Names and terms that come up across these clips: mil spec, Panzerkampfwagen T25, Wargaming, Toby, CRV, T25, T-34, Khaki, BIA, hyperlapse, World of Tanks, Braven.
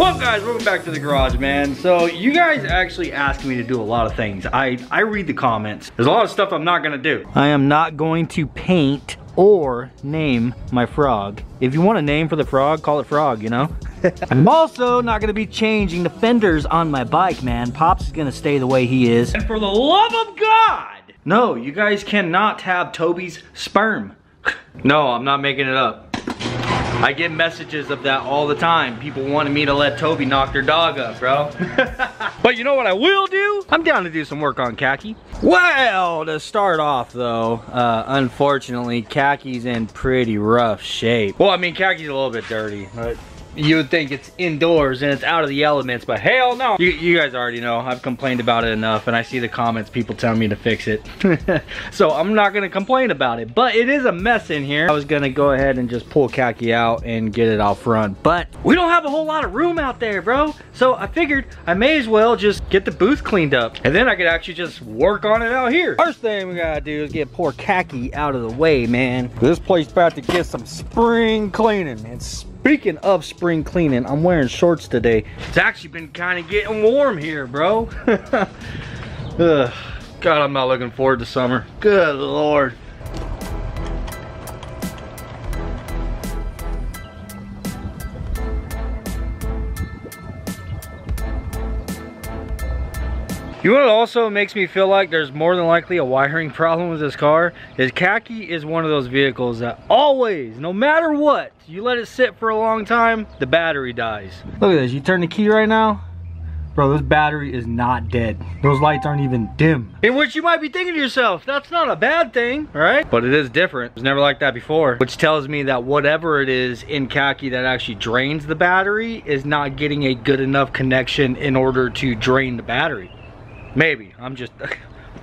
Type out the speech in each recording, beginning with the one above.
Well guys, welcome back to the garage, man. So you guys actually asked me to do a lot of things. I read the comments. There's a lot of stuff I'm not gonna do. I am not going to paint or name my frog. If you want a name for the frog, call it Frog, you know? I'm also not gonna be changing the fenders on my bike, man. Pops is gonna stay the way he is. And for the love of God! No, you guys cannot have Toby's sperm. No, I'm not making it up. I get messages of that all the time. People wanted me to let Toby knock their dog up, bro. But you know what I will do? I'm down to do some work on Khaki. Well, to start off though, unfortunately, Khaki's in pretty rough shape. Well, I mean, Khaki's a little bit dirty. Right? You would think it's indoors and it's out of the elements, but hell no. You guys already know, I've complained about it enough and I see the comments, people telling me to fix it. So I'm not gonna complain about it, but it is a mess in here. I was gonna go ahead and just pull Khaki out and get it out front, but we don't have a whole lot of room out there, bro. So I figured I may as well just get the booth cleaned up and then I could actually just work on it out here. First thing we gotta do is get poor Khaki out of the way, man. This place about to get some spring cleaning, man. Speaking of spring cleaning, I'm wearing shorts today. It's actually been kind of getting warm here, bro. God, I'm not looking forward to summer. Good Lord. You know what also makes me feel like there's more than likely a wiring problem with this car is Khaki is one of those vehicles that always, no matter what, you let it sit for a long time, the battery dies. Look at this, you turn the key right now, bro, this battery is not dead. Those lights aren't even dim. In which you might be thinking to yourself, that's not a bad thing, right? But it is different. It was never like that before, which tells me that whatever it is in Khaki that actually drains the battery is not getting a good enough connection in order to drain the battery. Maybe. I'm just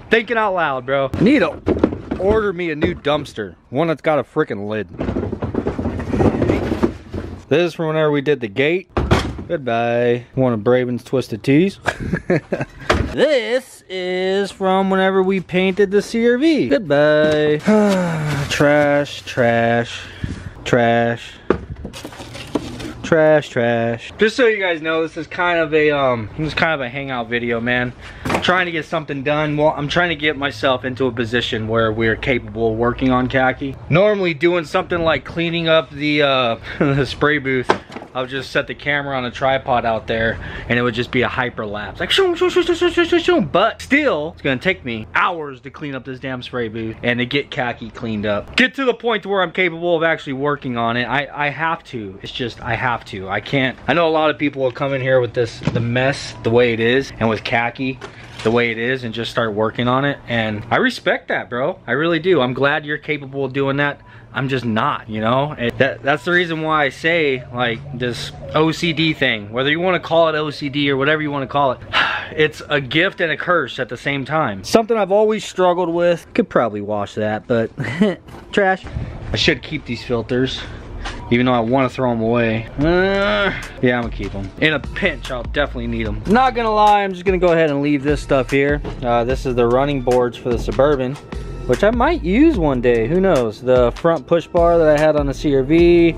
thinking out loud, bro. Need to order me a new dumpster. One that's got a freaking lid. This is from whenever we did the gate. Goodbye. One of Braven's Twisted Tees. This is from whenever we painted the CRV. Goodbye. Trash, trash, trash. Trash, trash. Just so you guys know, this is kind of a hangout video, man. I'm trying to get something done. Well, I'm trying to get myself into a position where we're capable of working on Khaki. Normally, doing something like cleaning up the the spray booth, I would just set the camera on a tripod out there, and it would just be a hyperlapse, like shoom, shoom, shoom, shoom, shoom, shoom, shoom. But still, it's gonna take me hours to clean up this damn spray booth and to get Khaki cleaned up. Get to the point where I'm capable of actually working on it. I have to. It's just I have to. I can't. I know a lot of people will come in here with this, the mess, the way it is, and with Khaki, the way it is, and just start working on it. And I respect that, bro. I really do. I'm glad you're capable of doing that. I'm just not, you know? That's the reason why I say, like, this OCD thing, whether you want to call it OCD or whatever you want to call it, it's a gift and a curse at the same time. Something I've always struggled with. Could probably wash that, but trash. I should keep these filters, even though I want to throw them away. Yeah, I'm gonna keep them. In a pinch, I'll definitely need them. Not gonna lie, I'm just gonna go ahead and leave this stuff here. This is the running boards for the Suburban, which I might use one day, who knows? The front push bar that I had on the CRV,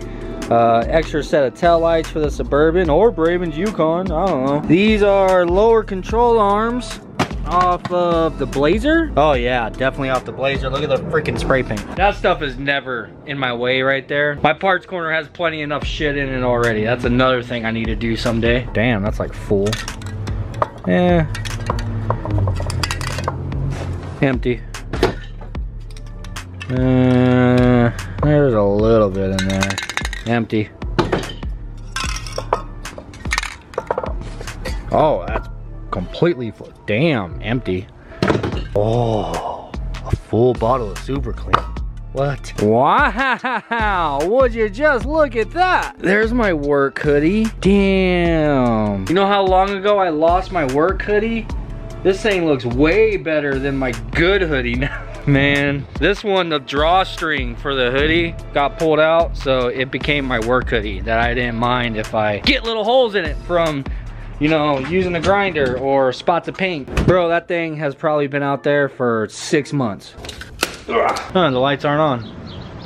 extra set of taillights for the Suburban or Braven's Yukon, I don't know. These are lower control arms off of the Blazer. Oh yeah, definitely off the Blazer. Look at the freaking spray paint. That stuff is never in my way right there. My parts corner has plenty enough shit in it already. That's another thing I need to do someday. Damn, that's like full. Yeah. Empty. There's a little bit in there. Empty. Oh, that's completely full. Damn, empty. Oh, a full bottle of Super Clean. What? Wow, would you just look at that? There's my work hoodie. Damn. You know how long ago I lost my work hoodie? This thing looks way better than my good hoodie now. Man, this one, the drawstring for the hoodie got pulled out, so it became my work hoodie that I didn't mind if I get little holes in it from, you know, using a grinder or spots of paint. Bro, that thing has probably been out there for 6 months. Ugh. The lights aren't on.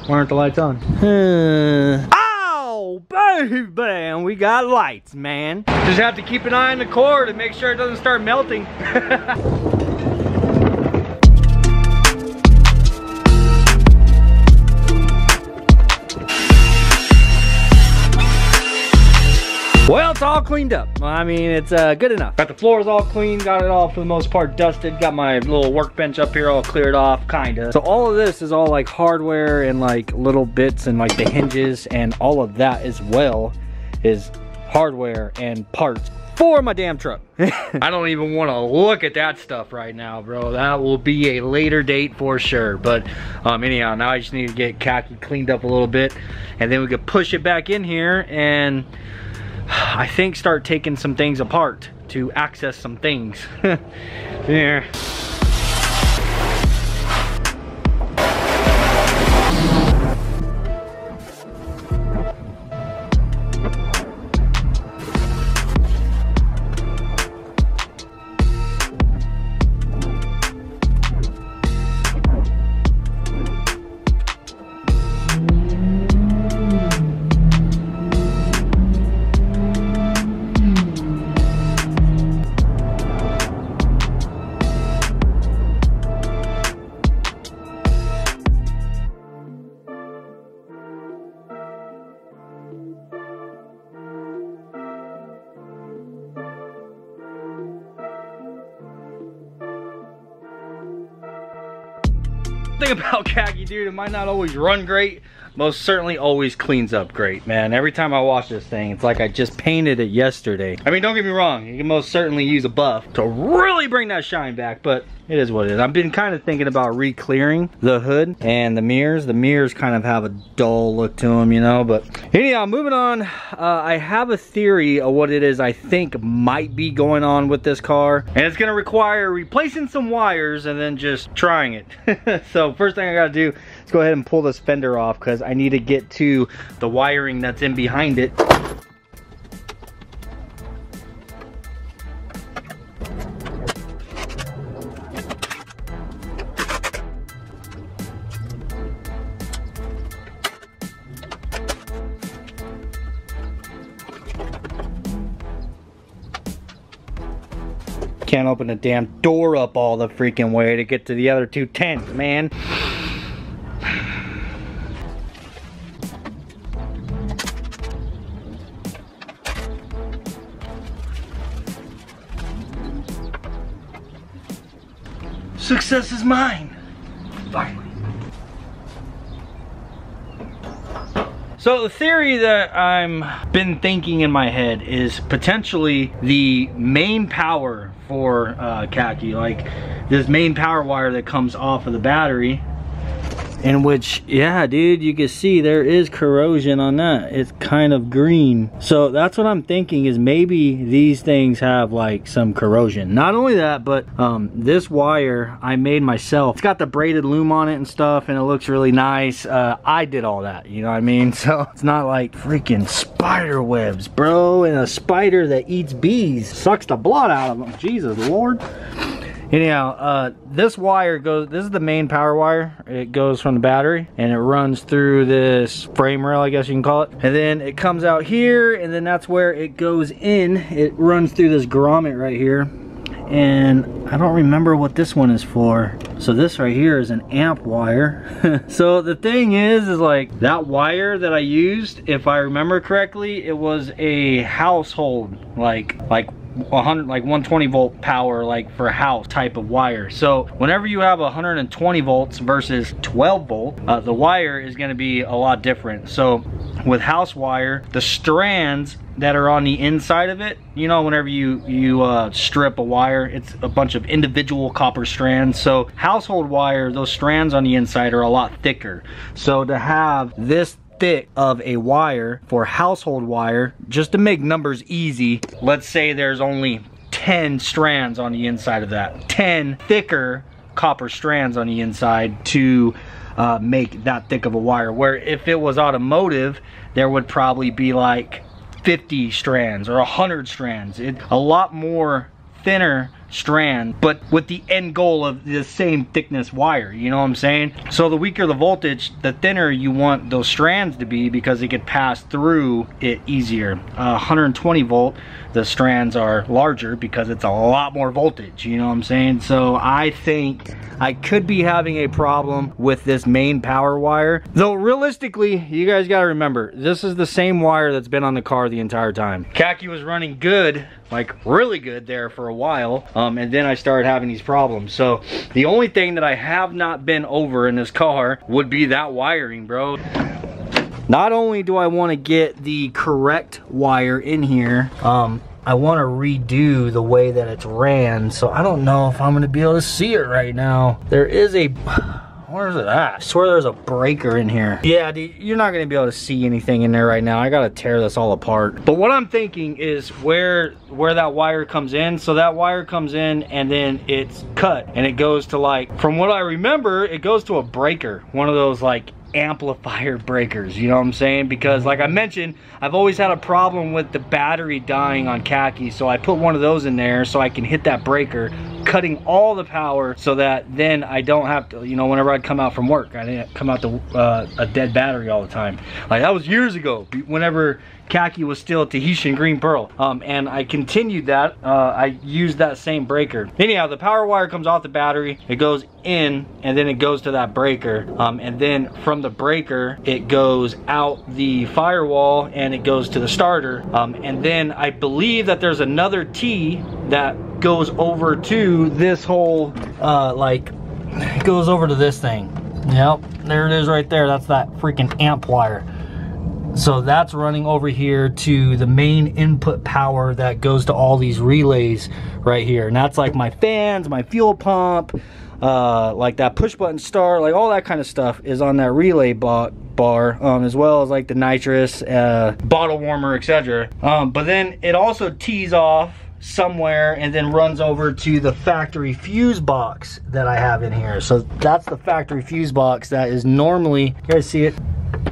Why aren't the lights on? Ow! Baby, and we got lights, man. Just have to keep an eye on the cord and make sure it doesn't start melting. Well, it's all cleaned up. I mean, it's good enough. Got the floors all clean, got it all for the most part dusted, got my little workbench up here all cleared off, kinda. So all of this is all like hardware and like little bits and like the hinges and all of that as well is hardware and parts for my damn truck. I don't even want to look at that stuff right now, bro. That will be a later date for sure. But anyhow, now I just need to get Khaki cleaned up a little bit and then we could push it back in here and I think start taking some things apart to access some things. Yeah. About Khaki, dude, it might not always run great, most certainly always cleans up great, man. Every time I wash this thing, it's like I just painted it yesterday. I mean, don't get me wrong, you can most certainly use a buff to really bring that shine back, but it is what it is. I've been kind of thinking about re-clearing the hood and the mirrors. The mirrors kind of have a dull look to them, you know, but anyhow, moving on. I have a theory of what it is I think might be going on with this car, and it's gonna require replacing some wires and then just trying it. So first thing I gotta do is go ahead and pull this fender off because I need to get to the wiring that's in behind it. Can't open the damn door up all the freaking way to get to the other two tents, man. Success is mine. Finally. So the theory that I've been thinking in my head is potentially the main power for Khaki, like this main power wire that comes off of the battery, in which, yeah, dude, you can see there is corrosion on that. It's kind of green. So that's what I'm thinking is maybe these things have like some corrosion. Not only that, but this wire I made myself. It's got the braided loom on it and stuff, and it looks really nice. I did all that, you know what I mean? So it's not like freaking spider webs, bro, and a spider that eats bees. Sucks the blood out of them. Jesus, Lord. Anyhow, this wire goes, this is the main power wire. It goes from the battery and it runs through this frame rail, I guess you can call it. And then it comes out here and then that's where it goes in. It runs through this grommet right here. And I don't remember what this one is for. So this right here is an amp wire. So the thing is like that wire that I used, if I remember correctly, it was a household, like 120 volt power, like for house type of wire. So whenever you have 120 volts versus 12 volt, the wire is going to be a lot different. So with house wire, the strands that are on the inside of it, you know, whenever you strip a wire, it's a bunch of individual copper strands. So household wire, those strands on the inside are a lot thicker. So to have this thick of a wire for household wire, just to make numbers easy, let's say there's only 10 strands on the inside of that, 10 thicker copper strands on the inside to make that thick of a wire, where if it was automotive there would probably be like 50 strands or 100 strands. It's a lot more thinner strand, but with the end goal of the same thickness wire, you know what I'm saying? So the weaker the voltage, the thinner you want those strands to be because it could pass through it easier. 120 volt, the strands are larger because it's a lot more voltage, you know what I'm saying? So I think I could be having a problem with this main power wire. Though realistically, you guys gotta remember, this is the same wire that's been on the car the entire time. Khaki was running good, like really good there for a while, and then I started having these problems. So the only thing that I have not been over in this car would be that wiring, bro. Not only do I want to get the correct wire in here, I want to redo the way that it's ran, so I don't know if I'm going to be able to see it right now. There is a... where is it at? I swear there's a breaker in here. Yeah, dude, you're not gonna be able to see anything in there right now. I gotta tear this all apart. But what I'm thinking is where that wire comes in. So that wire comes in and then it's cut and it goes to, like, from what I remember, it goes to a breaker. One of those like amplifier breakers, you know what I'm saying? Because like I mentioned, I've always had a problem with the battery dying on Khaki. So I put one of those in there so I can hit that breaker, cutting all the power so that then I don't have to, you know, whenever I'd come out from work, I didn't come out to a dead battery all the time. Like that was years ago, whenever Khaki was still Tahitian Green Pearl. And I continued that, I used that same breaker. Anyhow, the power wire comes off the battery, it goes in, and then it goes to that breaker. And then from the breaker, it goes out the firewall and it goes to the starter. And then I believe that there's another T that goes over to this whole, like, it goes over to this thing. Yep, there it is right there. That's that freaking amp wire. So that's running over here to the main input power that goes to all these relays right here. And that's like my fans, my fuel pump, like that push button start, like all that kind of stuff is on that relay bar, as well as like the nitrous, bottle warmer, etc. But then it also tees off somewhere and then runs over to the factory fuse box that I have in here. So that's the factory fuse box that is normally, you guys see it?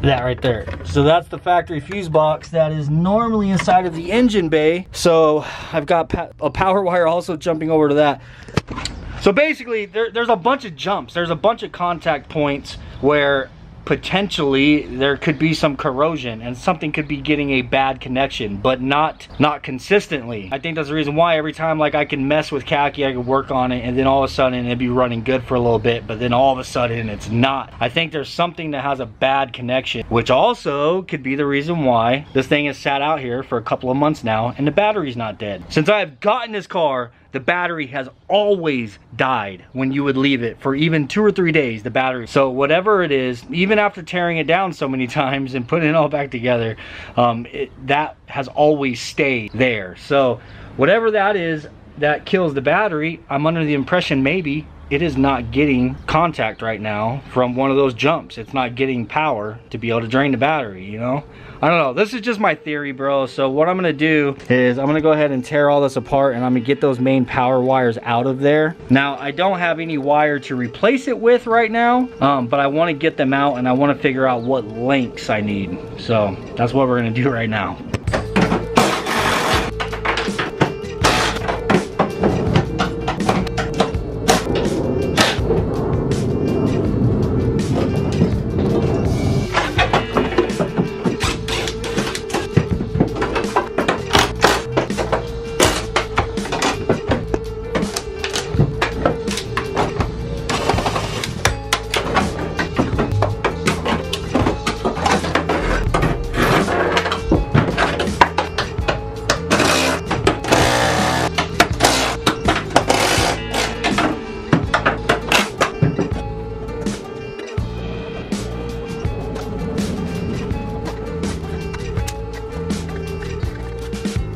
That right there. So that's the factory fuse box that is normally inside of the engine bay. So I've got a power wire also jumping over to that. So basically there's a bunch of jumps. There's a bunch of contact points where potentially there could be some corrosion and something could be getting a bad connection, but not consistently. I think that's the reason why every time, like, I can mess with Khaki, I can work on it, and then all of a sudden it'd be running good for a little bit, but then all of a sudden it's not. I think there's something that has a bad connection, which also could be the reason why this thing has sat out here for a couple of months now and the battery's not dead. Since I have gotten this car, the battery has always died when you would leave it for even 2 or 3 days, the battery. So whatever it is, even after tearing it down so many times and putting it all back together, that has always stayed there. So whatever that is that kills the battery, I'm under the impression maybe it is not getting contact right now from one of those jumps. It's not getting power to be able to drain the battery, you know? I don't know, this is just my theory, bro. So what I'm gonna do is I'm gonna go ahead and tear all this apart and I'm gonna get those main power wires out of there. Now, I don't have any wire to replace it with right now, but I wanna get them out and I wanna figure out what lengths I need. So that's what we're gonna do right now.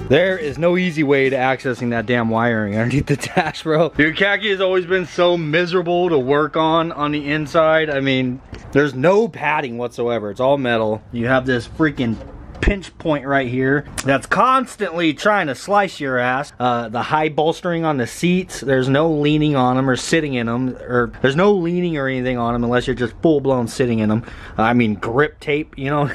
There is no easy way to accessing that damn wiring underneath the dash, bro. Dude, Khaki has always been so miserable to work on the inside. I mean, there's no padding whatsoever. It's all metal. You have this freaking pinch point right here that's constantly trying to slice your ass. The high bolstering on the seats, there's no leaning on them or sitting in them, or there's no leaning or anything on them unless you're just full-blown sitting in them. I mean, grip tape, you know.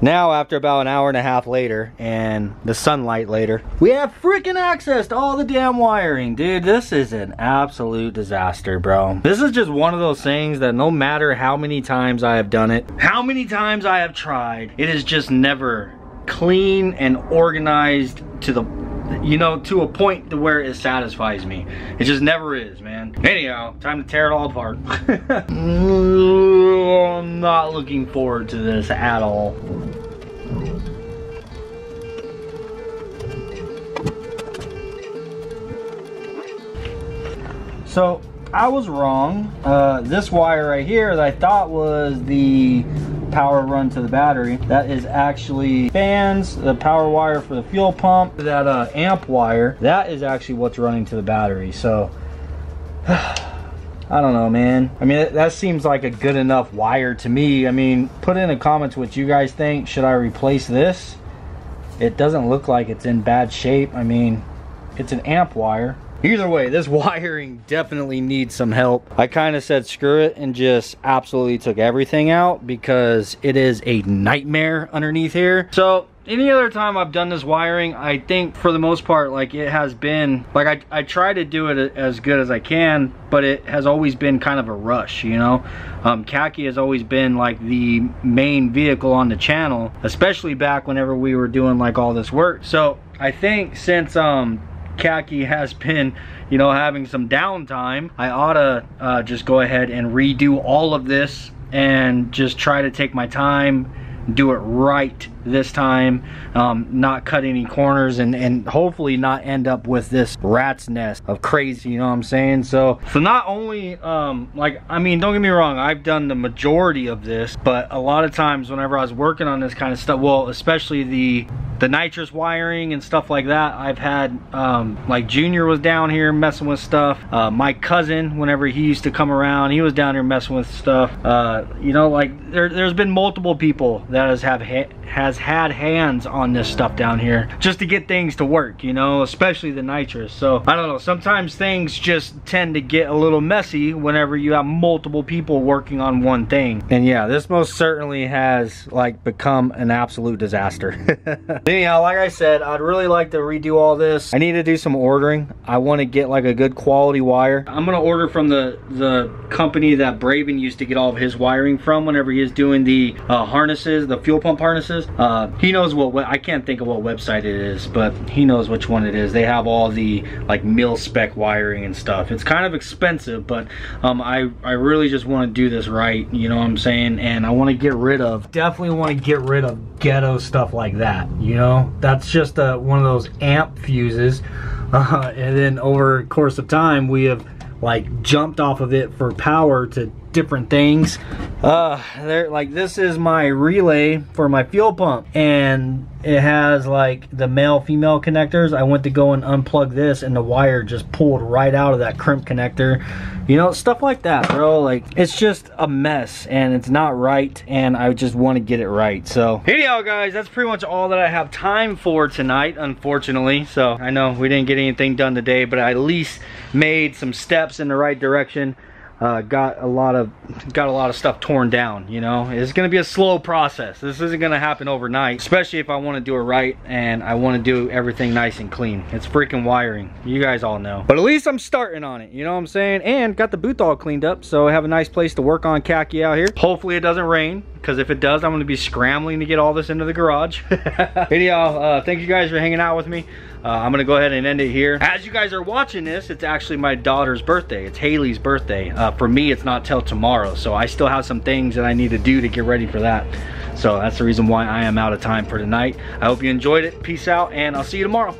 Now, after about an hour and a half later and the sunlight later, we have freaking access to all the damn wiring, dude. This is an absolute disaster, bro. This is just one of those things that no matter how many times I have done it, how many times I have tried, it is just never clean and organized to the, you know, to a point to where it satisfies me. It just never is, man. Anyhow, time to tear it all apart. I'm not looking forward to this at all. So I was wrong. This wire right here that I thought was the power run to the battery, that is actually fans, the power wire for the fuel pump, that amp wire, that is actually what's running to the battery. So I don't know, man. I mean, that seems like a good enough wire to me. I mean, put in the comments what you guys think. Should I replace this? It doesn't look like it's in bad shape. I mean, it's an amp wire. Either way, this wiring definitely needs some help. I kind of said screw it and just absolutely took everything out because it is a nightmare underneath here. So any other time I've done this wiring, I think for the most part, like, it has been, like, I try to do it as good as I can, but it has always been kind of a rush, you know? Khaki has always been like the main vehicle on the channel, especially back whenever we were doing like all this work. So I think since Khaki has been, you know, having some downtime, I ought to just go ahead and redo all of this and just try to take my time, do it right this time, not cut any corners, and hopefully not end up with this rat's nest of crazy, you know what I'm saying? So not only like, I mean, don't get me wrong, I've done the majority of this, but a lot of times whenever I was working on this kind of stuff, well, especially the nitrous wiring and stuff like that, I've had like Junior was down here messing with stuff, my cousin, whenever he used to come around, he was down here messing with stuff, you know, like there's been multiple people that has had hands on this stuff down here just to get things to work, you know, especially the nitrous. So I don't know, sometimes things just tend to get a little messy whenever you have multiple people working on one thing. And yeah, this most certainly has like become an absolute disaster. Anyhow, like I said, I'd really like to redo all this. I need to do some ordering. I want to get like a good quality wire. I'm gonna order from the company that Braven used to get all of his wiring from whenever he was doing the harnesses, the fuel pump harnesses. He knows what I can't think of what website it is, but he knows which one it is. They have all the like mil spec wiring and stuff. It's kind of expensive, but I really just want to do this right, you know what I'm saying? And I want to get rid of, definitely want to get rid of ghetto stuff like that, you know? That's just one of those amp fuses, and then over the course of time we have like jumped off of it for power to different things. They're like, this is my relay for my fuel pump, and it has like the male female connectors. I went to go and unplug this and the wire just pulled right out of that crimp connector, you know, stuff like that, bro. Like, it's just a mess and it's not right, and I just want to get it right. So anyhow, guys, that's pretty much all that I have time for tonight, unfortunately. So I know we didn't get anything done today, but I at least made some steps in the right direction. Got a lot of stuff torn down, you know. It's gonna be a slow process. This isn't gonna happen overnight, especially if I want to do it right and I want to do everything nice and clean. It's freaking wiring, you guys all know, but at least I'm starting on it, you know what I'm saying? And got the booth all cleaned up, so I have a nice place to work on Khaki out here. Hopefully it doesn't rain, because if it does, I'm gonna be scrambling to get all this into the garage. Anyhow, thank you guys for hanging out with me. I'm gonna go ahead and end it here. As you guys are watching this, it's actually my daughter's birthday. It's Haley's birthday. For me, it's not till tomorrow, so I still have some things that I need to do to get ready for that. So that's the reason why I am out of time for tonight. I hope you enjoyed it. Peace out, and I'll see you tomorrow.